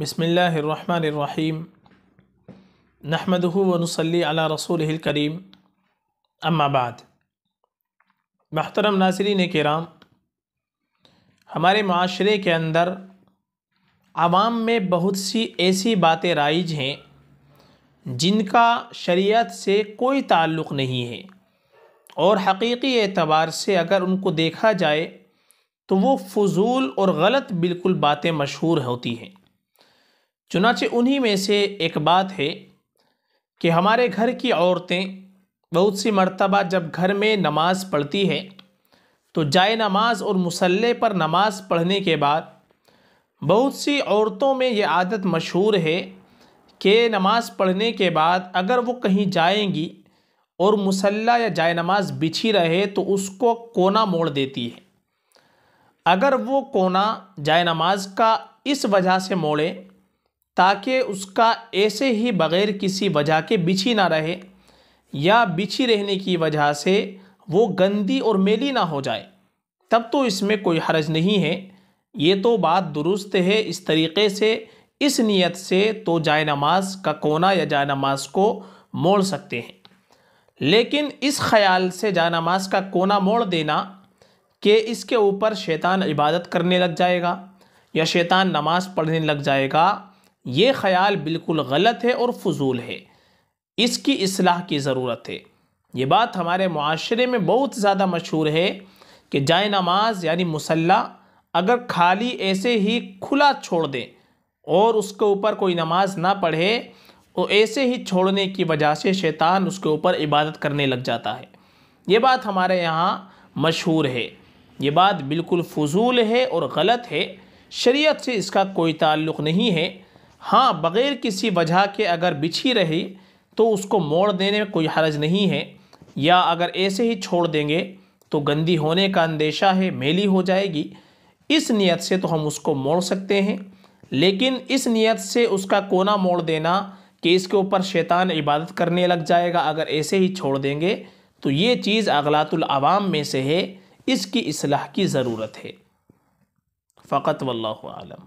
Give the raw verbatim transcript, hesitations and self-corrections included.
बिस्मिल्लाहिर्रहमानिर्रहीम नहमदुहु व नुसल्ली अला रसूलिहिल करीम अम्मा बाद। महतरम नाज़रीन किराम, हमारे माशरे के अंदर आवाम में बहुत सी ऐसी बातें राइज हैं जिनका शरीयत से कोई ताल्लुक़ नहीं है और हकीकी एतबार से अगर उनको देखा जाए तो वो फजूल और ग़लत बिल्कुल बातें मशहूर होती हैं। चुनांचे उन्हीं में से एक बात है कि हमारे घर की औरतें बहुत सी मर्तबा जब घर में नमाज़ पढ़ती है तो जाए नमाज और मुसल्ले पर नमाज पढ़ने के बाद बहुत सी औरतों में ये आदत मशहूर है कि नमाज पढ़ने के बाद अगर वो कहीं जाएंगी और मुसल्ला या जाए नमाज बिछी रहे तो उसको कोना मोड़ देती है। अगर वो कोना जाए नमाज का इस वजह से मोड़े ताकि उसका ऐसे ही बग़ैर किसी वजह के बिछी ना रहे या बिछी रहने की वजह से वो गंदी और मेली ना हो जाए, तब तो इसमें कोई हरज नहीं है, ये तो बात दुरुस्त है। इस तरीके से इस नियत से तो जाए नमाज का कोना या जाए नमाज को मोड़ सकते हैं, लेकिन इस ख़्याल से जाए नमाज का कोना मोड़ देना कि इसके ऊपर शैतान इबादत करने लग जाएगा या शैतान नमाज पढ़ने लग जाएगा, ये ख़्याल बिल्कुल गलत है और फजूल है। इसकी इस्लाह की ज़रूरत है। ये बात हमारे मुआशरे में बहुत ज़्यादा मशहूर है कि जाए नमाज यानी मुसल्ला अगर खाली ऐसे ही खुला छोड़ दें और उसके ऊपर कोई नमाज ना पढ़े तो ऐसे ही छोड़ने की वजह से शैतान उसके ऊपर इबादत करने लग जाता है। ये बात हमारे यहाँ मशहूर है। ये बात बिल्कुल फजूल है और ग़लत है, शरीयत से इसका कोई ताल्लुक़ नहीं है। हाँ, बग़ैर किसी वजह के अगर बिछी रही तो उसको मोड़ देने में कोई हरज नहीं है, या अगर ऐसे ही छोड़ देंगे तो गंदी होने का अंदेशा है, मेली हो जाएगी, इस नियत से तो हम उसको मोड़ सकते हैं। लेकिन इस नियत से उसका कोना मोड़ देना कि इसके ऊपर शैतान इबादत करने लग जाएगा अगर ऐसे ही छोड़ देंगे, तो ये चीज़ अगलातुल अवाम में से है, इसकी इस्लाह की ज़रूरत है। फ़क़त वल्लाहु आलम।